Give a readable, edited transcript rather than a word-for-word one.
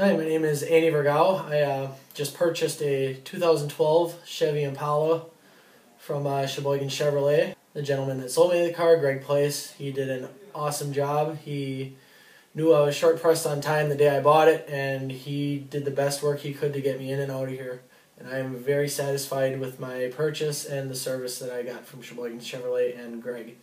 Hi, my name is Andy Vergau. I just purchased a 2012 Chevy Impala from Sheboygan Chevrolet. The gentleman that sold me the car, Greg Place, he did an awesome job. He knew I was short-pressed on time the day I bought it, and he did the best work he could to get me in and out of here. And I am very satisfied with my purchase and the service that I got from Sheboygan Chevrolet and Greg.